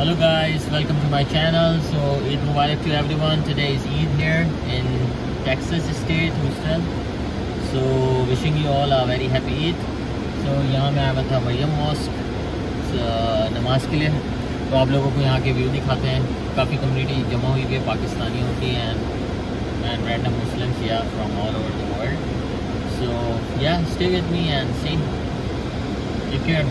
Hello guys, welcome to my channel. So Eid Mubarak to everyone. Today is Eid here in Texas state, Houston. So wishing you all a very happy Eid. So यहाँ मैं आया था Maryam mask नमाज के लिए. तो आप लोगों को यहाँ के व्यू दिखाते हैं. काफ़ी कम्युनिटी जमा हुई है पाकिस्तानियों की एंड रैंडम मुस्लिम्स या from all over the world. So yeah, stay with me and see. Take care.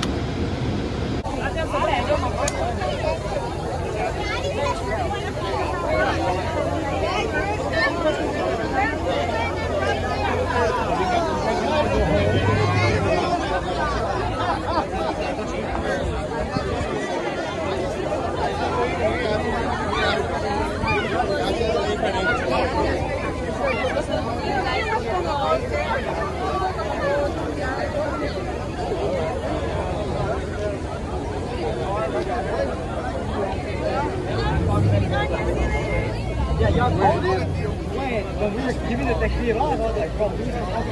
Yeah, y'all called it? When we were giving the technique off, I was like, bro, dude, and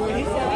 when he said